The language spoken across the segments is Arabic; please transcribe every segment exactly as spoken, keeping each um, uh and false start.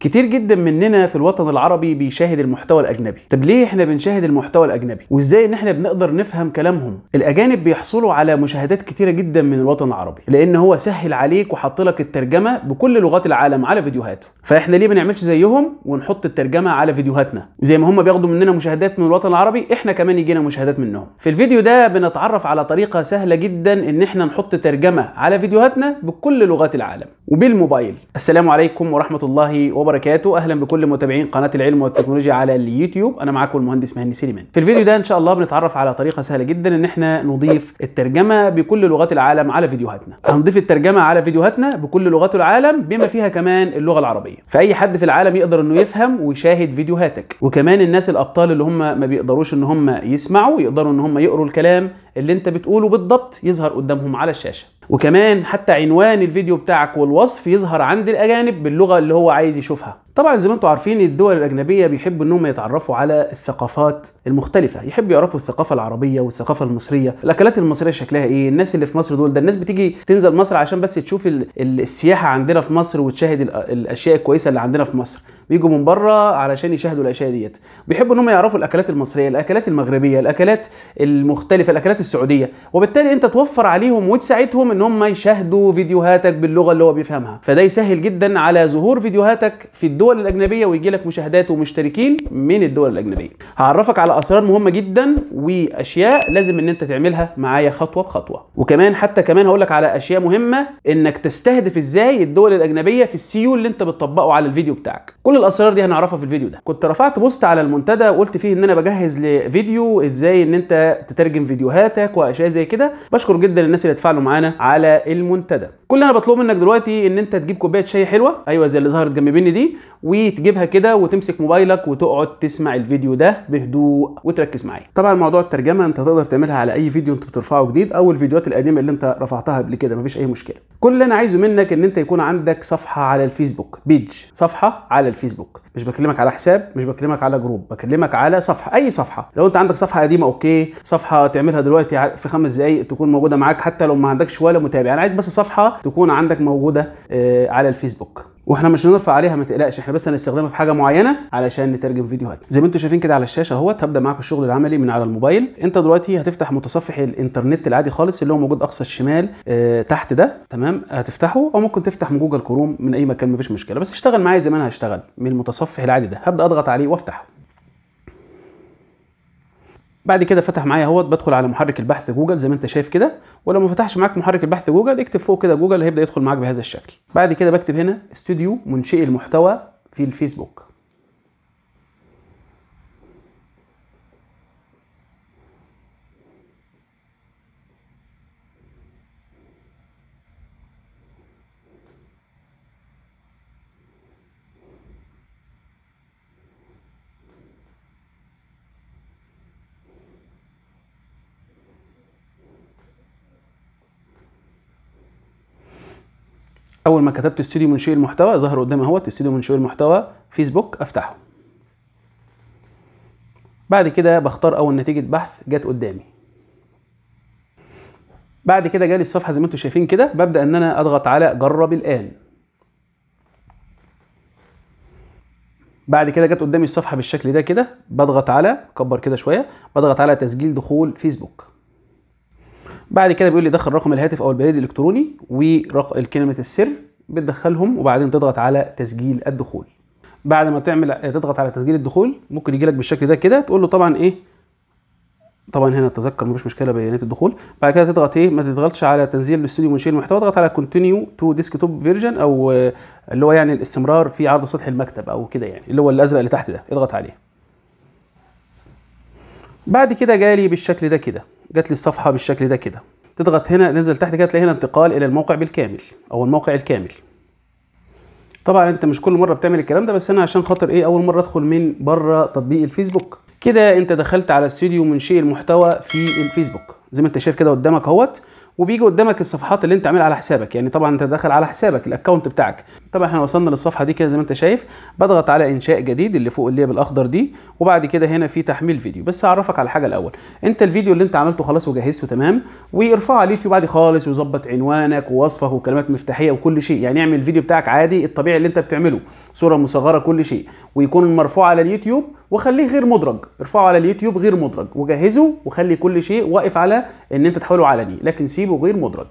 كتير جدا مننا في الوطن العربي بيشاهد المحتوى الاجنبي. طب ليه احنا بنشاهد المحتوى الاجنبي؟ وازاي ان احنا بنقدر نفهم كلامهم؟ الاجانب بيحصلوا على مشاهدات كتيره جدا من الوطن العربي، لان هو سهل عليك وحط لك الترجمه بكل لغات العالم على فيديوهاته. فاحنا ليه ما نعملش زيهم ونحط الترجمه على فيديوهاتنا؟ وزي ما هم بياخدوا مننا مشاهدات من الوطن العربي، احنا كمان يجينا مشاهدات منهم. في الفيديو ده بنتعرف على طريقه سهله جدا ان احنا نحط ترجمه على فيديوهاتنا بكل لغات العالم وبالموبايل. السلام عليكم ورحمه الله وبركاته بركاته. اهلا بكل متابعين قناه العلم والتكنولوجيا على اليوتيوب، انا معاكم المهندس مهندس سليمان. في الفيديو ده ان شاء الله بنتعرف على طريقه سهله جدا ان احنا نضيف الترجمه بكل لغات العالم على فيديوهاتنا. هنضيف الترجمه على فيديوهاتنا بكل لغات العالم بما فيها كمان اللغه العربيه، فاي حد في العالم يقدر انه يفهم ويشاهد فيديوهاتك، وكمان الناس الابطال اللي هم ما بيقدروش ان هم يسمعوا يقدروا ان هم يقروا الكلام اللي انت بتقوله بالضبط يظهر قدامهم على الشاشه. وكمان حتى عنوان الفيديو بتاعك والوصف يظهر عند الاجانب باللغه اللي هو عايز يشوفها. طبعا زي ما انتم عارفين الدول الاجنبيه بيحبوا انهم يتعرفوا على الثقافات المختلفه، يحبوا يعرفوا الثقافه العربيه والثقافه المصريه، الاكلات المصريه شكلها ايه، الناس اللي في مصر دول ده الناس بتيجي تنزل مصر عشان بس تشوف السياحه عندنا في مصر وتشاهد الاشياء الكويسه اللي عندنا في مصر، بيجوا من بره علشان يشاهدوا الاشياء ديت. بيحبوا انهم يعرفوا الاكلات المصريه، الاكلات المغربيه، الاكلات المختلفه، الاكلات السعوديه، وبالتالي انت توفر عليهم وتساعدهم ان هم يشاهدوا فيديوهاتك باللغه اللي هو بيفهمها، فده يسهل جدا على ظهور فيديوهاتك في الدول الدول الاجنبيه ويجي لك مشاهدات ومشتركين من الدول الاجنبيه. هعرفك على اسرار مهمه جدا واشياء لازم ان انت تعملها معايا خطوه بخطوه، وكمان حتى كمان هقول لك على اشياء مهمه انك تستهدف ازاي الدول الاجنبيه في السيو اللي انت بتطبقه على الفيديو بتاعك. كل الاسرار دي هنعرفها في الفيديو ده. كنت رفعت بوست على المنتدى وقلت فيه ان انا بجهز لفيديو ازاي ان انت تترجم فيديوهاتك واشياء زي كده، بشكر جدا الناس اللي اتفاعلوا معانا على المنتدى. كل اللي انا بطلبه منك دلوقتي ان انت تجيب كوبايه شاي حلوه، ايوه زي اللي ظهرت جنب مني دي، وتجيبها كده وتمسك موبايلك وتقعد تسمع الفيديو ده بهدوء وتركز معايا. طبعا موضوع الترجمه انت تقدر تعملها على اي فيديو انت بترفعه جديد او الفيديوهات القديمه اللي انت رفعتها قبل كده، مفيش اي مشكله. كل اللي انا عايزه منك ان انت يكون عندك صفحه على الفيسبوك، بيج، صفحه على الفيسبوك، مش بكلمك على حساب، مش بكلمك على جروب، بكلمك على صفحه، اي صفحه. لو انت عندك صفحه قديمه اوكي، صفحه تعملها دلوقتي في خمس دقائق تكون موجوده معاك حتى لو ما عندكش ولا متابع، انا عايز بس صفحه تكون عندك موجوده على الفيسبوك. واحنا مش هنرفع عليها ما تقلقش، احنا بس هنستخدمها في حاجه معينه علشان نترجم فيديوهات. زي ما انتم شايفين كده على الشاشه اهوت، هبدا معاكم الشغل العملي من على الموبايل. انت دلوقتي هتفتح متصفح الانترنت العادي خالص اللي هو موجود اقصى الشمال اه تحت ده، تمام؟ هتفتحه او ممكن تفتح من جوجل كروم من اي مكان مفيش مشكله، بس اشتغل معايا زي ما انا هشتغل من المتصفح العادي ده. هبدا اضغط عليه وافتحه. بعد كده فتح معايا اهوت، بدخل على محرك البحث جوجل زي ما انت شايف كده، ولو ما فتحش معاك محرك البحث جوجل اكتب فوق كده جوجل، هيبدا يدخل معاك بهذا الشكل. بعد كده بكتب هنا استوديو منشئي المحتوى في الفيسبوك. اول ما كتبت استوديو منشئ المحتوى ظهر قدامي اهوت استوديو منشئ المحتوى فيسبوك، افتحه. بعد كده بختار اول نتيجه بحث جت قدامي. بعد كده جالي الصفحه زي ما انتم شايفين كده، ببدا ان انا اضغط على جرب الان. بعد كده جت قدامي الصفحه بالشكل ده كده، بضغط على كبر كده شويه، بضغط على تسجيل دخول فيسبوك. بعد كده بيقول لي دخل رقم الهاتف او البريد الالكتروني ورقم كلمه السر، بتدخلهم وبعدين تضغط على تسجيل الدخول. بعد ما تعمل تضغط على تسجيل الدخول ممكن يجي لك بالشكل ده كده، تقول له طبعا ايه، طبعا هنا تذكر مفيش مشكله بيانات الدخول. بعد كده تضغط ايه، ما تضغطش على تنزيل الاستوديو منشئ المحتوى، اضغط على كونتينيو تو ديسكتوب فيرجن، او اللي هو يعني الاستمرار في عرض سطح المكتب او كده، يعني اللي هو الازرق اللي تحت ده اضغط عليه. بعد كده جالي بالشكل ده كده، جات لي الصفحه بالشكل ده كده، تضغط هنا نزل تحت كده تلاقي هنا انتقال الى الموقع بالكامل او الموقع الكامل. طبعا انت مش كل مره بتعمل الكلام ده، بس انا عشان خاطر ايه اول مره ادخل من بره تطبيق الفيسبوك. كده انت دخلت على استوديو منشئ المحتوى في الفيسبوك زي ما انت شايف كده قدامك اهوت، وبيجي قدامك الصفحات اللي انت عاملها على حسابك، يعني طبعا انت داخل على حسابك الاكونت بتاعك. طبعا احنا وصلنا للصفحه دي كده زي ما انت شايف، بضغط على انشاء جديد اللي فوق اللي هي بالاخضر دي، وبعد كده هنا في تحميل فيديو. بس اعرفك على حاجه الاول، انت الفيديو اللي انت عملته خلاص وجهزته تمام وارفعه على اليوتيوب عادي خالص، وظبط عنوانك ووصفه وكلمات مفتاحيه وكل شيء، يعني اعمل الفيديو بتاعك عادي الطبيعي اللي انت بتعمله، صوره مصغره كل شيء، ويكون مرفوع على اليوتيوب وخليه غير مدرج، ارفعه على اليوتيوب غير مدرج وجهزه وخلي كل شيء واقف على ان انت تحوله علني، لكن سيبه غير مدرج.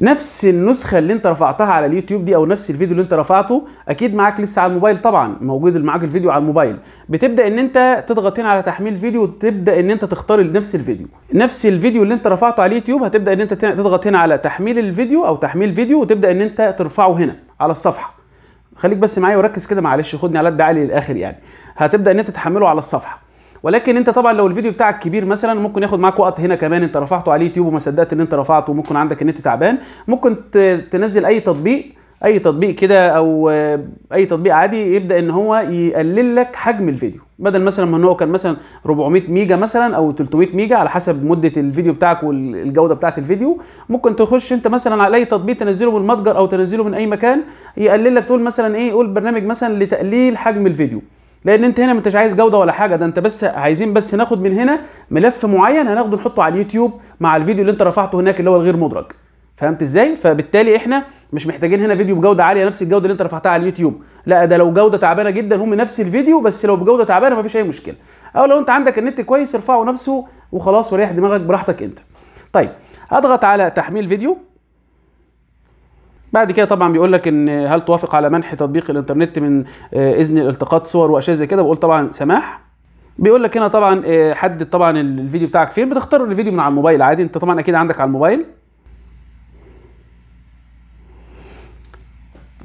نفس النسخه اللي انت رفعتها على اليوتيوب دي او نفس الفيديو اللي انت رفعته اكيد معاك لسه على الموبايل، طبعا موجود معاك الفيديو على الموبايل، بتبدا ان انت تضغط هنا على تحميل فيديو وتبدا ان انت تختار نفس الفيديو. نفس الفيديو اللي انت رفعته على اليوتيوب هتبدا ان انت تضغط هنا على تحميل الفيديو او تحميل فيديو وتبدا ان انت ترفعه هنا على الصفحه. خليك بس معايا وركز كده، معلش خدني على قد عقلي للاخر. يعني هتبدا ان انت تحمله على الصفحه، ولكن انت طبعا لو الفيديو بتاعك كبير مثلا ممكن ياخد معاك وقت هنا كمان، انت رفعته على اليوتيوب وما صدقت ان انت رفعته وممكن عندك النت تعبان، ممكن تنزل اي تطبيق اي تطبيق كده او اي تطبيق عادي يبدا ان هو يقلل لك حجم الفيديو، بدل مثلا ما ان هو كان مثلا أربعمية ميجا مثلا او تلتمية ميجا على حسب مده الفيديو بتاعك والجوده بتاعه الفيديو، ممكن تخش انت مثلا على اي تطبيق تنزله من المتجر او تنزله من اي مكان يقلل لك، تقول مثلا ايه، قول برنامج مثلا لتقليل حجم الفيديو، لان انت هنا ما انتش عايز جوده ولا حاجه، ده انت بس عايزين بس ناخد من هنا ملف معين هناخده نحطه على اليوتيوب مع الفيديو اللي انت رفعته هناك اللي هو الغير مدرج. فهمت ازاي؟ فبالتالي احنا مش محتاجين هنا فيديو بجوده عاليه نفس الجوده اللي انت رفعتها على اليوتيوب، لا ده لو جوده تعبانه جدا هم نفس الفيديو بس لو بجوده تعبانه مفيش اي مشكله، او لو انت عندك النت كويس ارفعه نفسه وخلاص وريح دماغك براحتك انت. طيب اضغط على تحميل فيديو، بعد كده طبعا بيقول لك ان هل توافق على منح تطبيق الانترنت من اذن التقاط صور واشياء زي كده، بقول طبعا سماح. بيقول لك هنا طبعا حدد طبعا الفيديو بتاعك فين، بتختار الفيديو من على الموبايل عادي، انت طبعا اكيد عندك على الموبايل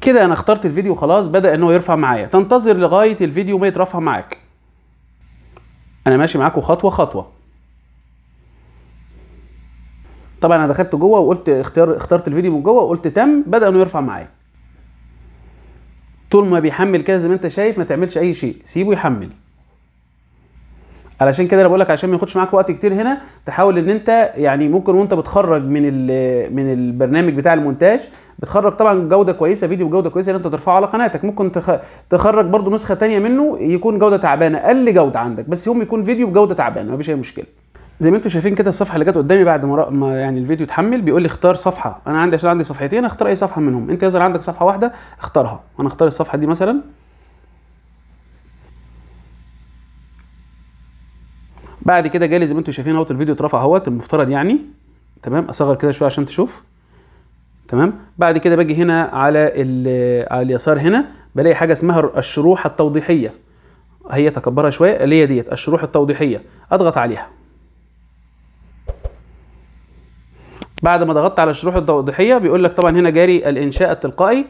كده. انا اخترت الفيديو خلاص، بدا ان هو يرفع معايا، تنتظر لغايه الفيديو ما يترفع معاك. انا ماشي معاكم خطوه خطوه. طبعا انا دخلت جوه وقلت اختار اخترت الفيديو من جوه وقلت تم، بدا انه يرفع معايا. طول ما بيحمل كده زي ما انت شايف ما تعملش اي شيء، سيبه يحمل. علشان كده انا بقول لك عشان ما ياخدش معاك وقت كتير هنا تحاول ان انت يعني ممكن وانت بتخرج من من البرنامج بتاع المونتاج بتخرج طبعا جوده كويسه، فيديو بجوده كويسه ان انت ترفعه على قناتك، ممكن تخ... تخرج برده نسخه ثانيه منه يكون جوده تعبانه اقل جوده عندك، بس هم يكون فيديو بجوده تعبانه مفيش اي مشكله. زي ما انتم شايفين كده الصفحه اللي جت قدامي بعد ما يعني الفيديو اتحمل بيقول لي اختار صفحه، انا عندي عشان عندي صفحتين اختار اي صفحه منهم، انت يظهر عندك صفحه واحده اختارها، انا اختار الصفحه دي مثلا. بعد كده جالي زي ما انتم شايفين اهوت الفيديو اترفع اهوت المفترض يعني، تمام اصغر كده شويه عشان تشوف تمام. بعد كده باجي هنا على على اليسار هنا بلاقي حاجه اسمها الشروح التوضيحيه، هي تكبرها شويه اللي هي ديت الشروح التوضيحيه، اضغط عليها. بعد ما ضغطت على الشروح التوضيحيه بيقول لك طبعا هنا جاري الانشاء التلقائي،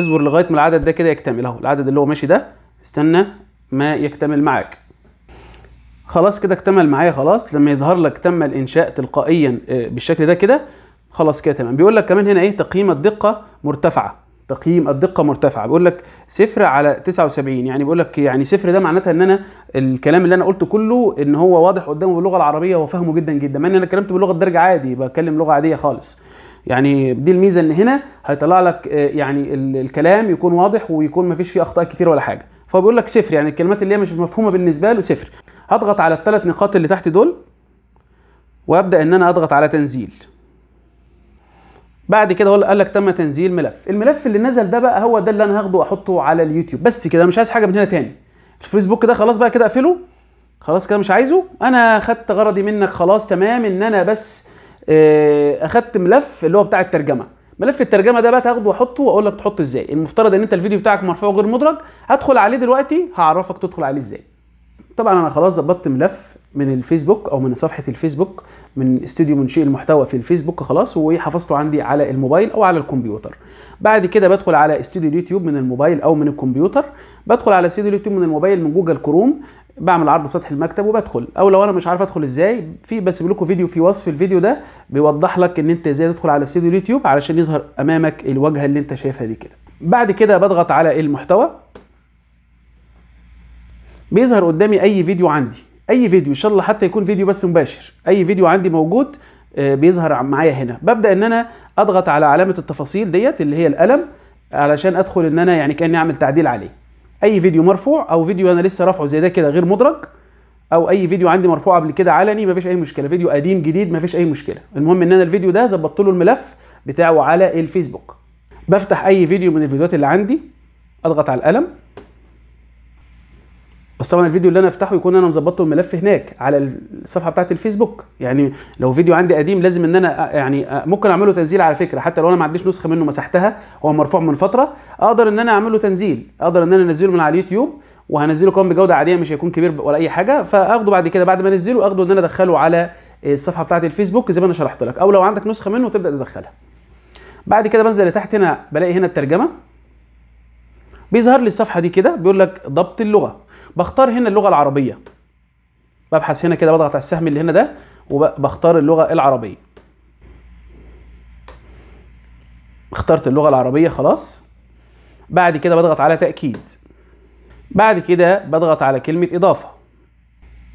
اصبر لغايه ما العدد ده كده يكتمل اهو، العدد اللي هو ماشي ده استنى ما يكتمل معاك. خلاص كده اكتمل معايا خلاص، لما يظهر لك تم الانشاء تلقائيا بالشكل ده كده خلاص كده تمام. بيقول لك كمان هنا ايه تقييم الدقه مرتفعه، تقييم الدقه مرتفعه، بيقول لك صفر على تسعة وسبعين، يعني بيقول لك يعني صفر ده معناتها ان انا الكلام اللي انا قلته كله ان هو واضح قدامه باللغه العربيه هو فاهمه جدا جدا، مع ان انا اتكلمت باللغه الدارجه عادي بتكلم لغه عاديه خالص. يعني دي الميزه ان هنا هيطلع لك يعني الكلام يكون واضح ويكون ما فيش فيه اخطاء كتير ولا حاجه، فهو بيقول لك صفر يعني الكلمات اللي هي مش مفهومه بالنسبه له صفر. هضغط على الثلاث نقاط اللي تحت دول وابدا ان انا اضغط على تنزيل. بعد كده هو قال لك تم تنزيل ملف، الملف اللي نزل ده بقى هو ده اللي انا هاخده واحطه على اليوتيوب بس كده، مش عايز حاجه من هنا تاني. الفيسبوك ده خلاص بقى كده اقفله خلاص كده مش عايزه، انا اخدت غرضي منك خلاص تمام، ان انا بس اخدت ملف اللي هو بتاع الترجمه، ملف الترجمه ده بقى تاخده واحطه واقول لك تحطه ازاي. المفترض ان انت الفيديو بتاعك مرفوع غير مدرج، هدخل عليه دلوقتي هعرفك تدخل عليه ازاي. طبعا انا خلاص ظبطت ملف من الفيسبوك او من صفحه الفيسبوك من استوديو منشئ المحتوى في الفيسبوك خلاص، وحفظته عندي على الموبايل او على الكمبيوتر. بعد كده بدخل على استوديو اليوتيوب من الموبايل او من الكمبيوتر، بدخل على استوديو اليوتيوب من الموبايل من جوجل كروم، بعمل عرض سطح المكتب وبدخل، او لو انا مش عارف ادخل ازاي في بسيب لكم فيديو في وصف الفيديو ده بيوضح لك ان انت ازاي تدخل على استوديو اليوتيوب علشان يظهر امامك الواجهه اللي انت شايفها دي كده. بعد كده بضغط على المحتوى بيظهر قدامي اي فيديو عندي، اي فيديو ان شاء الله حتى يكون فيديو بث مباشر، اي فيديو عندي موجود بيظهر معايا هنا. ببدا ان انا اضغط على علامه التفاصيل ديت اللي هي القلم علشان ادخل ان انا يعني كاني اعمل تعديل عليه. اي فيديو مرفوع او فيديو انا لسه رافعه زي ده كده غير مدرج، او اي فيديو عندي مرفوع قبل كده علني مفيش اي مشكله، فيديو قديم جديد مفيش اي مشكله. المهم ان انا الفيديو ده ظبطت له الملف بتاعه على الفيسبوك. بفتح اي فيديو من الفيديوهات اللي عندي، اضغط على القلم. بس طبعا الفيديو اللي انا افتحه يكون انا مظبط الملف هناك على الصفحه بتاعت الفيسبوك. يعني لو فيديو عندي قديم لازم ان انا يعني ممكن اعمله تنزيل على فكره، حتى لو انا ما عنديش نسخه منه مسحتها، هو مرفوع من فتره، اقدر ان انا اعمله تنزيل، اقدر ان انا انزله من على اليوتيوب، وهنزله كمان بجوده عاديه مش هيكون كبير ولا اي حاجه. فاخده بعد كده بعد ما انزله اخده ان انا ادخله على الصفحه بتاعت الفيسبوك زي ما انا شرحت لك، او لو عندك نسخه منه تبدا تدخلها. بعد كده بنزل لتحت هنا بلاقي هنا الترجمه، بيظهر لي الصفحه دي كده بيقول لك ضبط اللغه. بختار هنا اللغه العربيه، ببحث هنا كده بضغط على السهم اللي هنا ده وبختار اللغه العربيه. اخترت اللغه العربيه خلاص. بعد كده بضغط على تاكيد، بعد كده بضغط على كلمه اضافه،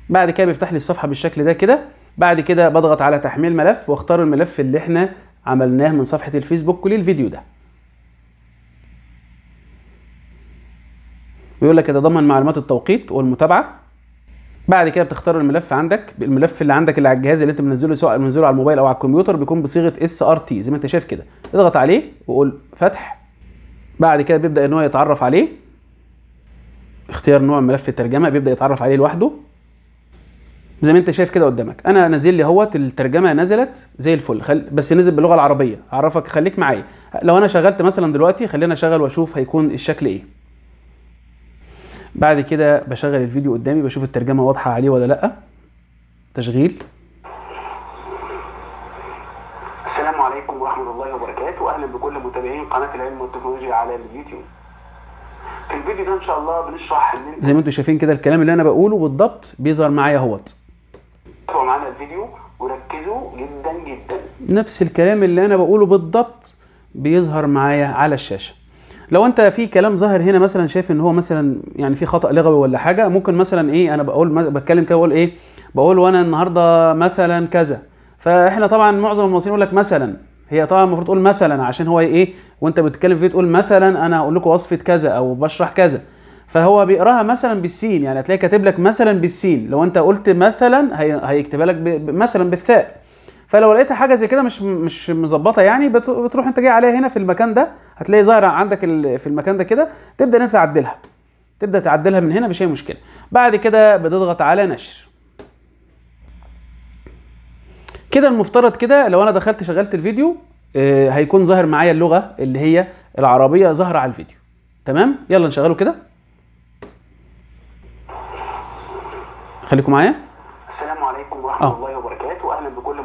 بعد كده بيفتح لي الصفحه بالشكل ده كده. بعد كده بضغط على تحميل ملف واختار الملف اللي احنا عملناه من صفحه الفيسبوك للفيديو ده. بيقول لك يتضمن معلومات التوقيت والمتابعه. بعد كده بتختار الملف عندك، الملف اللي عندك اللي على الجهاز اللي انت منزله سواء منزله على الموبايل او على الكمبيوتر بيكون بصيغه إس آر تي زي ما انت شايف كده. اضغط عليه وقول فتح. بعد كده بيبدا ان هو يتعرف عليه، اختيار نوع ملف الترجمه بيبدا يتعرف عليه لوحده زي ما انت شايف كده قدامك. انا نازل لي اهوت الترجمه نزلت زي الفل، خل... بس نزل باللغه العربيه. اعرفك خليك معايا، لو انا شغلت مثلا دلوقتي خلينا اشغل واشوف هيكون الشكل ايه. بعد كده بشغل الفيديو قدامي بشوف الترجمه واضحه عليه ولا لا. تشغيل. السلام عليكم ورحمه الله وبركاته، اهلا بكل متابعين قناه العلم والتكنولوجيا على اليوتيوب. في الفيديو ده ان شاء الله بنشرح ان زي ما انتم شايفين كده الكلام اللي انا بقوله بالضبط بيظهر معايا اهوت. تابعوا معانا الفيديو وركزوا جدا جدا، نفس الكلام اللي انا بقوله بالضبط بيظهر معايا على الشاشه. لو انت في كلام ظاهر هنا مثلا شايف ان هو مثلا يعني في خطأ لغوي ولا حاجه، ممكن مثلا ايه انا بقول بتكلم كده بقول ايه بقول وانا النهارده مثلا كذا، فاحنا طبعا معظم المصريين يقول لك مثلا، هي طبعا المفروض تقول مثلا عشان هو ايه وانت بتتكلم فيه تقول مثلا انا هقول لكم وصفه كذا او بشرح كذا، فهو بيقراها مثلا بالسين، يعني هتلاقي كاتب لك مثلا بالسين، لو انت قلت مثلا هيكتبها لك مثلا بالثاء. فلو لقيت حاجه زي كده مش مش مظبطه يعني بتروح انت جاي عليها هنا في المكان ده، هتلاقي ظاهره عندك في المكان ده كده، تبدا انت تعدلها، تبدا تعدلها من هنا مش اي مشكله. بعد كده بتضغط على نشر كده. المفترض كده لو انا دخلت شغلت الفيديو اه هيكون ظاهر معايا اللغه اللي هي العربيه ظاهره على الفيديو. تمام، يلا نشغله كده، خليكم معايا. السلام عليكم ورحمه الله وبركاته، اهلا بكل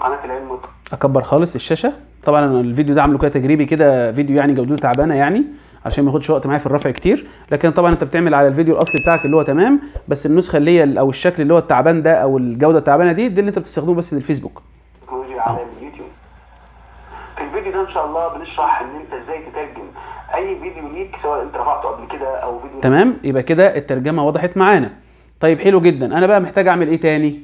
قناه العلم والتكنولوجيا. اكبر خالص الشاشه. طبعا انا الفيديو ده عامله كده تجريبي كده، فيديو يعني جودته تعبانه يعني عشان ما ياخدش وقت معايا في الرفع كتير، لكن طبعا انت بتعمل على الفيديو الاصلي بتاعك اللي هو تمام، بس النسخه اللي هي او الشكل اللي هو التعبان ده او الجوده التعبانه دي دي اللي انت بتستخدمه بس للفيسبوك. تكنولوجيا على اليوتيوب. في الفيديو ده ان شاء الله بنشرح ان انت ازاي تترجم اي فيديو ليك سواء انت رفعته قبل كده او فيديو. تمام، يبقى كده الترجمه وضحت معانا. طيب حلو جدا، انا بقى محتاج اعمل ايه تاني؟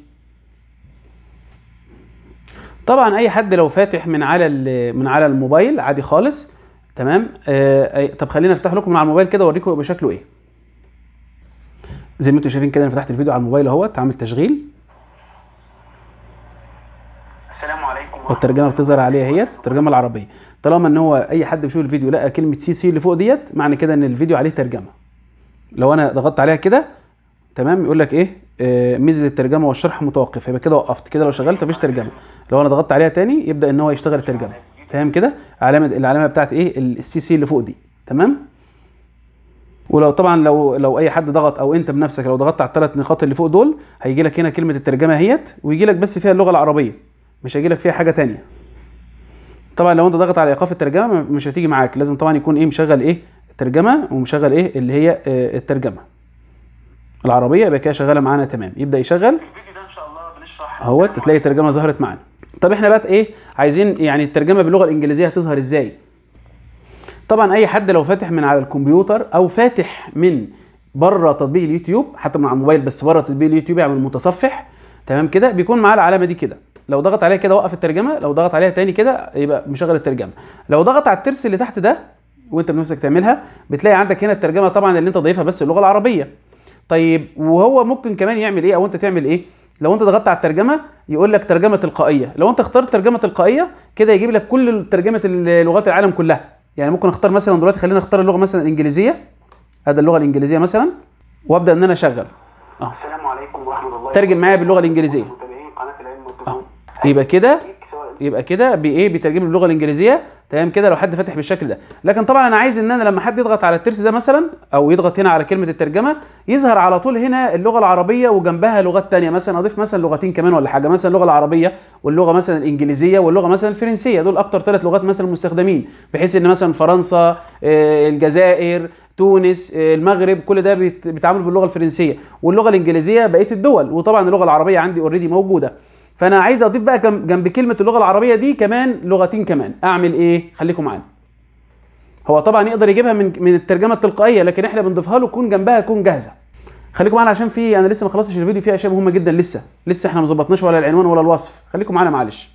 طبعا اي حد لو فاتح من على من على الموبايل عادي خالص. تمام، آه طب خلينا افتح لكم من على الموبايل كده واوريكم يبقى شكله ايه. زي ما انتم شايفين كده انا فتحت الفيديو على الموبايل اهوت، عامل تشغيل. السلام عليكم. والترجمه بتظهر عليها اهيت الترجمه العربيه. طالما ان هو اي حد بيشوف الفيديو لقى كلمه سي سي اللي فوق ديت معنى كده ان الفيديو عليه ترجمه. لو انا ضغطت عليها كده تمام يقول لك ايه ميزه الترجمه والشرح متوقف، يبقى كده وقفت كده. لو شغلت مفيش ترجمه، لو انا ضغطت عليها تاني يبدا ان هو يشتغل الترجمه. تمام كده، علامه العلامه بتاعت ايه السي سي اللي فوق دي. تمام، ولو طبعا لو لو اي حد ضغط او انت بنفسك لو ضغطت على الثلاث نقاط اللي فوق دول هيجي لك هنا كلمه الترجمه اهيت، ويجي لك بس فيها اللغه العربيه مش هيجي لك فيها حاجه تانيه. طبعا لو انت ضغط على ايقاف الترجمه مش هتيجي معاك، لازم طبعا يكون ايه مشغل ايه الترجمه ومشغل ايه اللي هي الترجمه العربيه، يبقى كده شغاله معانا. تمام، يبدا يشغل اهوت تلاقي الترجمه ظهرت معانا. طب احنا بقى ايه عايزين يعني الترجمه باللغه الانجليزيه هتظهر ازاي؟ طبعا اي حد لو فاتح من على الكمبيوتر او فاتح من بره تطبيق اليوتيوب حتى من على الموبايل بس بره تطبيق اليوتيوب يعمل متصفح. تمام كده، بيكون معاه العلامه دي كده لو ضغط عليها كده وقف الترجمه، لو ضغط عليها تاني كده يبقى مشغل الترجمه. لو ضغط على الترس اللي تحت ده وانت بنفسك تعملها بتلاقي عندك هنا الترجمه طبعا اللي انت ضايفها بس اللغه العربيه. طيب وهو ممكن كمان يعمل ايه او انت تعمل ايه؟ لو انت ضغطت على الترجمه يقول لك ترجمه تلقائيه، لو انت اخترت ترجمه تلقائيه كده يجيب لك كل ترجمه لغات العالم كلها. يعني ممكن اختار مثلا دلوقتي، خلينا اختار اللغه مثلا الانجليزيه، هذا اللغه الانجليزيه مثلا، وابدا ان انا اشغل اه السلام عليكم ورحمه الله، ترجم معايا باللغه الانجليزيه. آه. يبقى كده يبقى كده بايه بيترجم باللغه الانجليزيه تمام كده لو حد فاتح بالشكل ده. لكن طبعا انا عايز ان انا لما حد يضغط على الترس ده مثلا او يضغط هنا على كلمه الترجمه يظهر على طول هنا اللغه العربيه وجنبها لغات ثانيه، مثلا اضيف مثلا لغتين كمان ولا حاجه، مثلا اللغه العربيه واللغه مثلا الانجليزيه واللغه مثلا الفرنسيه، دول اكتر ثلاث لغات مثلا مستخدمين، بحيث ان مثلا فرنسا، الجزائر، تونس، المغرب، كل ده بيتعاملوا باللغه الفرنسيه، واللغه الانجليزيه بقيه الدول، وطبعا اللغه العربيه عندي اوريدي موجوده. فانا عايز اضيف بقى جنب كلمه اللغه العربيه دي كمان لغتين كمان، اعمل ايه؟ خليكم معانا. هو طبعا يقدر يجيبها من من الترجمه التلقائيه، لكن احنا بنضيفها له تكون جنبها تكون جاهزه. خليكم معانا عشان في انا لسه ما خلصتش الفيديو، فيه اشياء مهمه جدا لسه لسه احنا ما ظبطناش ولا العنوان ولا الوصف، خليكم معانا معلش.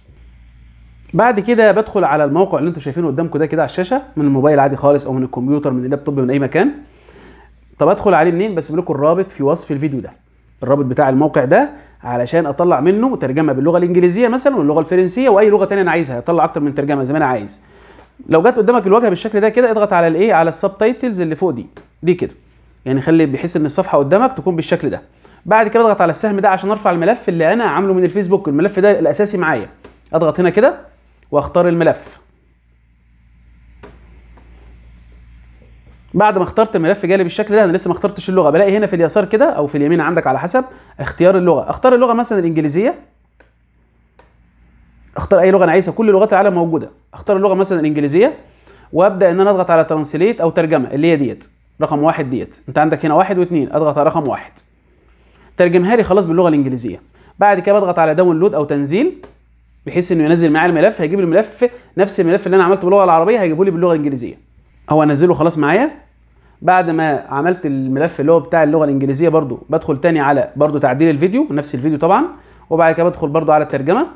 بعد كده بدخل على الموقع اللي انتم شايفينه قدامكم ده كده على الشاشه، من الموبايل عادي خالص او من الكمبيوتر، من اللابتوب، من اي مكان. طب ادخل عليه منين؟ بسيب لكم الرابط في وصف الفيديو ده، الرابط بتاع الموقع ده علشان اطلع منه ترجمه باللغه الانجليزيه مثلا واللغه الفرنسيه واي لغه ثانيه انا عايزها، اطلع اكتر من ترجمه زي ما انا عايز. لو جت قدامك الواجهه بالشكل ده كده اضغط على الايه؟ على السبتايتلز اللي فوق دي دي كده، يعني خلي بحيث ان الصفحه قدامك تكون بالشكل ده. بعد كده اضغط على السهم ده عشان ارفع الملف اللي انا عامله من الفيسبوك، الملف ده الاساسي معايا. اضغط هنا كده واختار الملف. بعد ما اخترت الملف جالي بالشكل ده، انا لسه ما اخترتش اللغه، بلاقي هنا في اليسار كده او في اليمين عندك على حسب اختيار اللغه. اختار اللغه مثلا الانجليزيه، اختار اي لغه انا عايزها، كل لغات العالم موجوده. اختار اللغه مثلا الانجليزيه وابدا ان انا اضغط على ترانسليت او ترجمه اللي هي ديت رقم واحد ديت، انت عندك هنا واحد واثنين، اضغط على رقم واحد ترجمها لي خلاص باللغه الانجليزيه. بعد كده بضغط على داونلود او تنزيل بحيث انه ينزل معايا الملف، هيجيب الملف نفس الملف اللي انا عملته باللغه العربيه هيجيبه لي باللغه الانجليزيه. هو نزله خلاص معايا. بعد ما عملت الملف اللي هو بتاع اللغه الانجليزيه برضو بدخل تاني على برضو تعديل الفيديو، نفس الفيديو طبعا، وبعد كده بدخل برضو على الترجمه،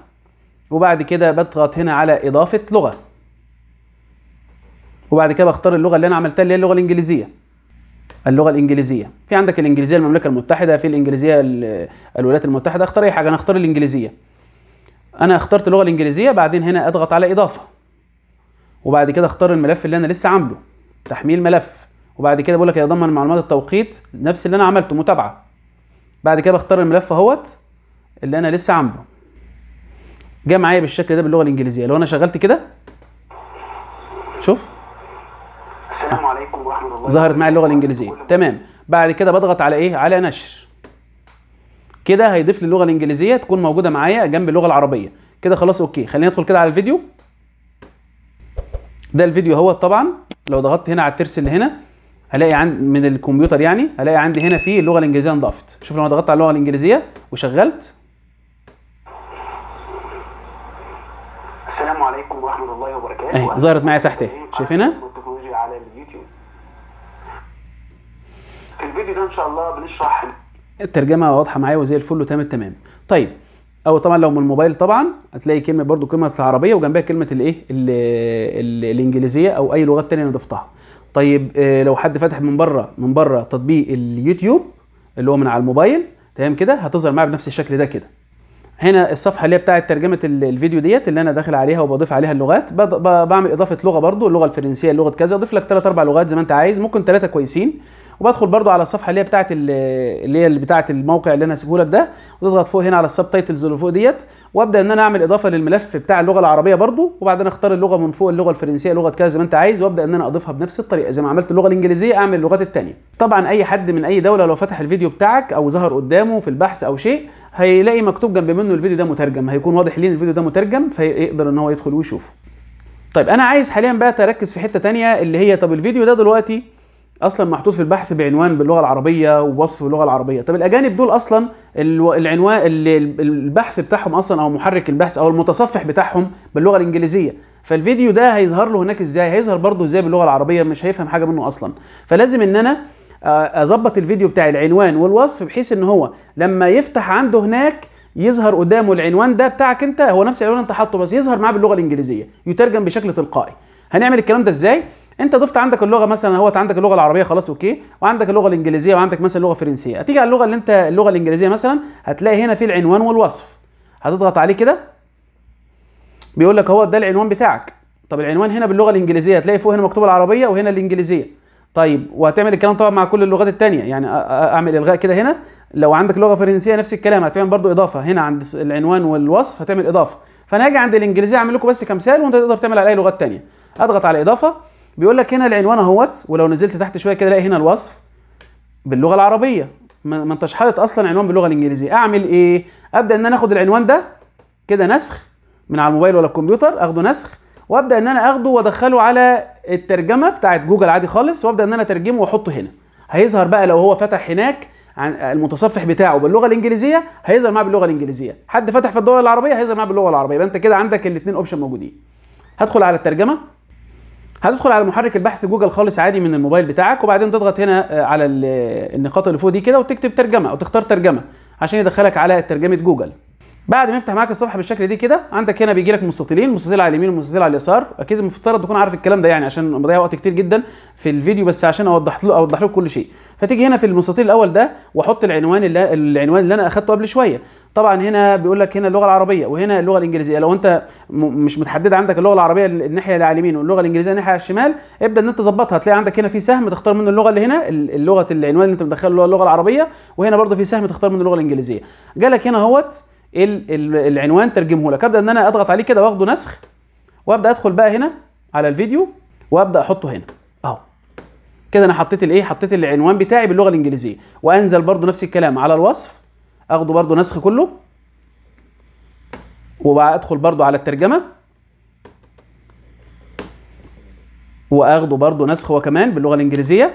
وبعد كده بضغط هنا على اضافه لغه، وبعد كده بختار اللغه اللي انا عملتها اللي هي اللغه الانجليزيه. اللغه الانجليزيه في عندك الانجليزيه المملكه المتحده، في الانجليزيه الولايات المتحده، اختار اي حاجه، انا اختار الانجليزيه. انا اخترت اللغه الانجليزيه، بعدين هنا اضغط على اضافه، وبعد كده اختار الملف اللي انا لسه عامله تحميل ملف، وبعد كده بقول لك يضمن معلومات التوقيت نفس اللي انا عملته متابعه. بعد كده بختار الملف اهوت اللي انا لسه عامله، جه معايا بالشكل ده باللغه الانجليزيه. لو انا شغلت كده شوف السلام عليكم ورحمه الله، ظهرت معايا اللغه الانجليزيه تمام. بعد كده بضغط على ايه؟ على نشر، كده هيضيف لي اللغه الانجليزيه تكون موجوده معايا جنب اللغه العربيه كده خلاص. اوكي خلينا ندخل كده على الفيديو ده، الفيديو اهو طبعا. لو ضغطت هنا على الترس اللي هنا هلاقي عند من الكمبيوتر يعني هلاقي عندي هنا في اللغه الانجليزيه انضافت. شوف لما ضغطت على اللغه الانجليزيه وشغلت السلام عليكم ورحمه الله وبركاته اهي ظهرت معايا تحت اهي شايفينها. على اليوتيوب في الفيديو ده ان شاء الله بنشرح الترجمه واضحه معايا وزي الفل وتمام التمام. طيب او طبعا لو من الموبايل طبعا هتلاقي كلمه برده كلمه العربيه وجنبها كلمه الايه الانجليزيه او اي لغات ثانيه انا ضفتها. طيب لو حد فتح من بره من بره تطبيق اليوتيوب اللي هو من على الموبايل تمام كده هتظهر معايا بنفس الشكل ده كده. هنا الصفحه اللي هي بتاعه ترجمه الفيديو ديت اللي انا داخل عليها وبضيف عليها اللغات، بعمل اضافه لغه برده، اللغه الفرنسيه، اللغه كذا، اضيف لك ثلاث اربع لغات زي ما انت عايز، ممكن ثلاثه كويسين. وبدخل برده على الصفحه اللي هي بتاعه اللي هي بتاعه الموقع اللي انا هسيبه لك ده، وتضغط فوق هنا على السبتايتلز اللي فوق ديت، وابدا ان انا اعمل اضافه للملف بتاع اللغه العربيه برده، وبعدين اختار اللغه من فوق، اللغه الفرنسيه، لغه كذا زي ما انت عايز، وابدا ان انا اضيفها بنفس الطريقه زي ما عملت اللغه الانجليزيه اعمل اللغات الثانيه. طبعا اي حد من اي دوله لو فتح الفيديو بتاعك او ظهر قدامه في البحث او شيء هيلاقي مكتوب جنب منه الفيديو ده مترجم، هيكون واضح ليه الفيديو ده مترجم فيقدر ان هو يدخل ويشوفه. طيب انا عايز حاليا بقى تركز في حته ثانيه اللي هي طب الفيديو ده دلوقتي اصلا محطوط في البحث بعنوان باللغه العربيه ووصف باللغه العربيه، طب الاجانب دول اصلا العنوان البحث بتاعهم اصلا او محرك البحث او المتصفح بتاعهم باللغه الانجليزيه، فالفيديو ده هيظهر له هناك ازاي؟ هيظهر برضه ازاي باللغه العربيه؟ مش هيفهم حاجه منه اصلا. فلازم ان انا اظبط الفيديو بتاعي العنوان والوصف بحيث ان هو لما يفتح عنده هناك يظهر قدامه العنوان ده بتاعك انت، هو نفس العنوان انت حاطه بس يظهر معاه باللغه الانجليزيه، يترجم بشكل تلقائي. هنعمل الكلام ده ازاي؟ انت ضفت عندك اللغه مثلا، هو عندك اللغه العربيه خلاص اوكي، وعندك اللغه الانجليزيه، وعندك مثلا لغه فرنسيه. هتيجي على اللغه اللي انت اللغه الانجليزيه مثلا، هتلاقي هنا في العنوان والوصف، هتضغط عليه كده بيقول لك هو ده العنوان بتاعك. طب العنوان هنا باللغه الانجليزيه هتلاقي فوق هنا مكتوب العربيه وهنا الانجليزيه. طيب وهتعمل الكلام طبعا مع كل اللغات الثانيه، يعني اعمل الغاء كده هنا. لو عندك لغه فرنسيه نفس الكلام، هتعمل برضو اضافه هنا عند العنوان والوصف، هتعمل اضافه. فانا هاجي عند الانجليزيه اعمل لكم بس كمثال، وانت تقدر تعمل على اي لغات ثانيه. اضغط على اضافه، بيقول لك هنا العنوان اهوت، ولو نزلت تحت شويه كده الاقي هنا الوصف باللغه العربيه، ما انتش حاطط اصلا عنوان باللغه الانجليزيه. اعمل ايه؟ ابدا ان انا اخد العنوان ده كده نسخ من على الموبايل ولا الكمبيوتر، اخده نسخ وابدا ان انا اخده وادخله على الترجمه بتاعت جوجل عادي خالص، وابدا ان انا اترجمه واحطه هنا. هيظهر بقى لو هو فتح هناك عن المتصفح بتاعه باللغه الانجليزيه هيظهر معاه باللغه الانجليزيه، حد فتح في الدول العربيه هيظهر معاه باللغه العربيه. يبقى انت كده عندك الاثنين اوبشن موجودين. هدخل على الترجمه، هتدخل على محرك البحث جوجل خالص عادي من الموبايل بتاعك، وبعدين تضغط هنا على النقاط اللي فوق دي كده وتكتب ترجمه او تختار ترجمه عشان يدخلك على ترجمه جوجل. بعد ما يفتح معاك الصفحه بالشكل دي كده، عندك هنا بيجي لك مستطيلين، مستطيل على اليمين ومستطيل على اليسار. اكيد المفترض تكون عارف الكلام ده يعني، عشان بضيع وقت كتير جدا في الفيديو، بس عشان اوضح له اوضح لكم كل شيء. فتيجي هنا في المستطيل الاول ده واحط العنوان اللي العنوان اللي انا اخدته قبل شويه. طبعا هنا بيقول لك هنا اللغه العربيه وهنا اللغه الانجليزيه. لو انت مش متحدد عندك اللغه العربيه الناحيه اللي على اليمين واللغه الانجليزيه الناحيه على الشمال، ابدا ان انت تظبطها. هتلاقي عندك هنا في سهم تختار منه اللغه اللي هنا، اللغه العنوان اللي انت مدخله اللغه العربيه، وهنا برده في سهم تختار منه اللغه الانجليزيه. جالك هنا اهوت العنوان ترجمه لك، ابدا ان انا اضغط عليه كده واخده نسخ، وابدا ادخل بقى هنا على الفيديو وابدا احطه هنا اهو كده. انا حطيت الايه، حطيت العنوان بتاعي باللغه الانجليزيه، وانزل برده نفس الكلام على الوصف، اخده برده نسخ كله، وادخل برده على الترجمه واخده برده نسخ هو كمان باللغه الانجليزيه.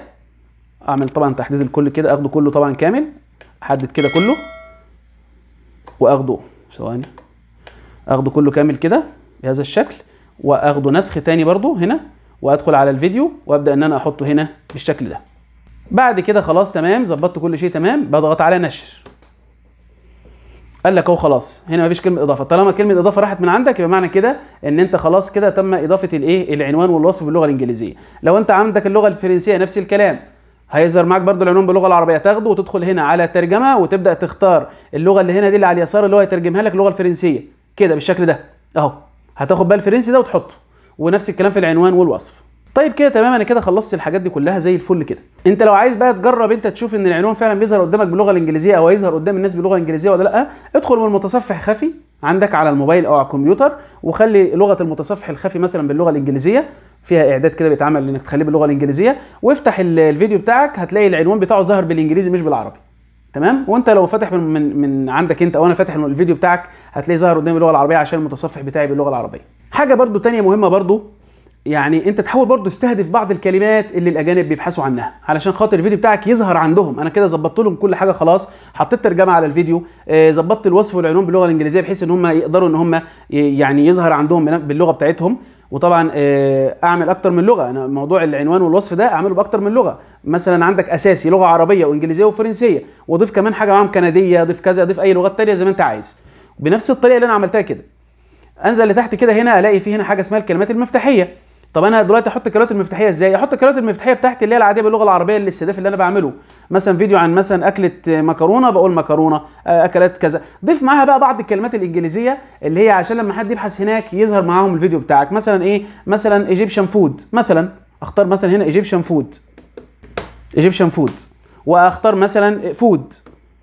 اعمل طبعا تحديد الكل كده، اخده كله طبعا كامل، احدد كده كله واخده ثواني، اخده كله كامل كده بهذا الشكل، واخده نسخ تاني برضو هنا، وادخل على الفيديو وابدا ان انا احطه هنا بالشكل ده. بعد كده خلاص تمام، ظبطت كل شيء تمام، بضغط على نشر. قال لك اهو خلاص هنا مفيش كلمه اضافه. طالما كلمه اضافه راحت من عندك يبقى معنى كده ان انت خلاص كده تم اضافه الايه العنوان والوصف باللغه الانجليزيه. لو انت عندك اللغه الفرنسيه نفس الكلام، هيظهر معاك برضو العنوان باللغه العربيه، تاخده وتدخل هنا على ترجمه وتبدا تختار اللغه اللي هنا دي اللي على اليسار اللي هو هيترجمها لك اللغه الفرنسيه كده بالشكل ده اهو. هتاخد بقى الفرنسي ده وتحطه، ونفس الكلام في العنوان والوصف. طيب كده تمام، انا كده خلصت الحاجات دي كلها زي الفل كده. انت لو عايز بقى تجرب انت تشوف ان العنوان فعلا بيظهر قدامك باللغه الانجليزيه او هيظهر قدام الناس باللغه الانجليزيه ولا لا، ادخل من المتصفح خفي عندك على الموبايل او على الكمبيوتر، وخلي لغه المتصفح الخفي مثلا باللغه الانجليزيه، فيها اعداد كده بيتعمل انك تخليه باللغه الانجليزيه، وافتح الفيديو بتاعك هتلاقي العنوان بتاعه ظاهر بالانجليزي مش بالعربي. تمام؟ وانت لو فاتح من من, من عندك انت او انا فاتح الفيديو بتاعك هتلاقي ظاهر قدامي باللغه العربيه عشان المتصفح بتاعي باللغه العربيه. حاجه برده ثانيه مهمه برده، يعني انت تحاول برضو تستهدف بعض الكلمات اللي الاجانب بيبحثوا عنها علشان خاطر الفيديو بتاعك يظهر عندهم. انا كده ظبطت لهم كل حاجه خلاص، حطيت ترجمه على الفيديو، ظبطت الوصف والعنوان باللغه الانجليزيه بحيث ان هم يقدروا ان هم يعني يظهر عندهم باللغه بتاعتهم. وطبعا اعمل اكتر من لغه، انا موضوع العنوان والوصف ده اعمله باكتر من لغه، مثلا عندك اساسي لغه عربيه وانجليزيه وفرنسيه، واضيف كمان حاجه معاهم كنديه، اضيف كذا، اضيف اي لغات ثانيه زي ما انت عايز بنفس الطريقه اللي انا عملتها كده. انزل لتحت كده هنا الاقي في هنا حاجه اسمها الكلمات المفتاحيه. طب انا دلوقتي احط الكلمات المفتاحيه ازاي؟ احط الكلمات المفتاحيه بتاعتي اللي هي العاديه باللغه العربيه للاستهداف اللي انا بعمله، مثلا فيديو عن مثلا اكله مكرونه بقول مكرونه، اكلات كذا، ضيف معاها بقى بعض الكلمات الانجليزيه اللي هي عشان لما حد يبحث هناك يظهر معاهم الفيديو بتاعك. مثلا ايه؟ مثلا ايجيبشن فود، مثلا اختار مثلا هنا ايجيبشن فود، ايجيبشن فود، واختار مثلا فود،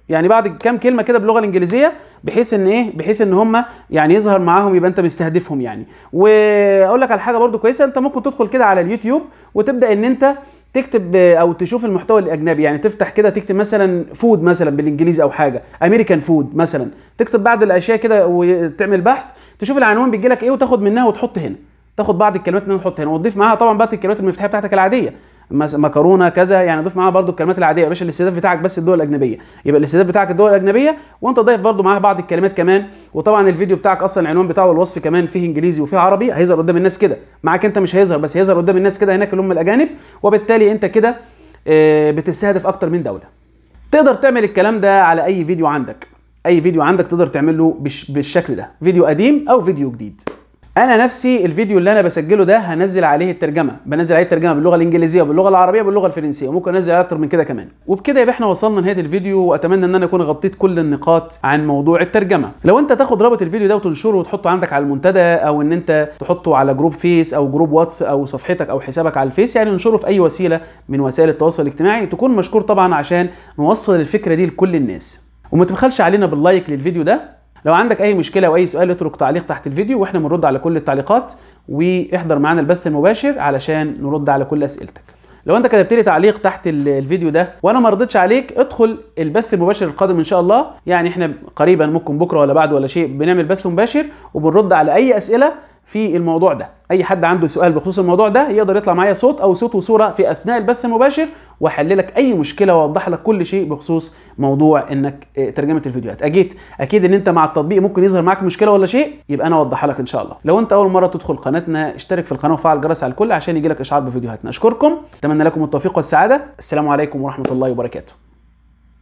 يعني بعد كام كلمه كده باللغه الانجليزيه بحيث ان ايه بحيث ان هم يعني يظهر معاهم، يبقى انت مستهدفهم يعني. واقول لك على حاجه برده كويسه، انت ممكن تدخل كده على اليوتيوب وتبدا ان انت تكتب او تشوف المحتوى الاجنبي، يعني تفتح كده تكتب مثلا فود مثلا بالانجليزي او حاجه، امريكان فود مثلا، تكتب بعض الاشياء كده وتعمل بحث تشوف العنوان بيجي لك ايه وتاخد منها وتحط هنا، تاخد بعض الكلمات منها وتحط هنا، وتضيف معاها طبعا بقى الكلمات المفتاحيه بتاعتك العاديه، مكرونه كذا، يعني ضيف معاها برضو الكلمات العاديه يا باشا. الاستهداف بتاعك بس الدول الاجنبيه، يبقى الاستهداف بتاعك الدول الاجنبيه، وانت ضايف برضو معاها بعض الكلمات كمان. وطبعا الفيديو بتاعك اصلا العنوان بتاعه والوصف كمان فيه انجليزي وفيه عربي، هيظهر قدام الناس كده، معاك انت مش هيظهر بس هيظهر قدام الناس كده هناك اللي هم الاجانب، وبالتالي انت كده بتستهدف اكتر من دوله. تقدر تعمل الكلام ده على اي فيديو عندك، اي فيديو عندك تقدر تعمله بالشكل ده، فيديو قديم او فيديو جديد. انا نفسي الفيديو اللي انا بسجله ده هنزل عليه الترجمه، بنزل عليه الترجمه باللغه الانجليزيه وباللغه العربيه وباللغه الفرنسيه، وممكن انزل اكتر من كده كمان. وبكده يبقى احنا وصلنا لنهايه الفيديو، واتمنى ان انا اكون غطيت كل النقاط عن موضوع الترجمه. لو انت تاخد رابط الفيديو ده وتنشره وتحطه عندك على المنتدى، او ان انت تحطه على جروب فيس او جروب واتس او صفحتك او حسابك على الفيس، يعني انشره في اي وسيله من وسائل التواصل الاجتماعي، تكون مشكور طبعا عشان نوصل الفكره دي لكل الناس. وما تبخلش علينا باللايك للفيديو ده. لو عندك اي مشكله او اي سؤال اترك تعليق تحت الفيديو، واحنا بنرد على كل التعليقات، واحضر معانا البث المباشر علشان نرد على كل اسئلتك. لو انت كتبت لي تعليق تحت الفيديو ده وانا ما ردتش عليك، ادخل البث المباشر القادم ان شاء الله، يعني احنا قريبا ممكن بكره ولا بعد ولا شيء بنعمل بث مباشر وبنرد على اي اسئله في الموضوع ده. اي حد عنده سؤال بخصوص الموضوع ده يقدر يطلع معايا صوت او صوت وصوره في اثناء البث المباشر، واحللك اي مشكله واوضح لك كل شيء بخصوص موضوع انك ترجمه الفيديوهات. اكيد اكيد ان انت مع التطبيق ممكن يظهر معاك مشكله ولا شيء، يبقى انا اوضحها لك ان شاء الله. لو انت اول مره تدخل قناتنا، اشترك في القناه وفعل الجرس على الكل عشان يجيلك اشعار بفيديوهاتنا. اشكركم، اتمنى لكم التوفيق والسعاده. السلام عليكم ورحمه الله وبركاته.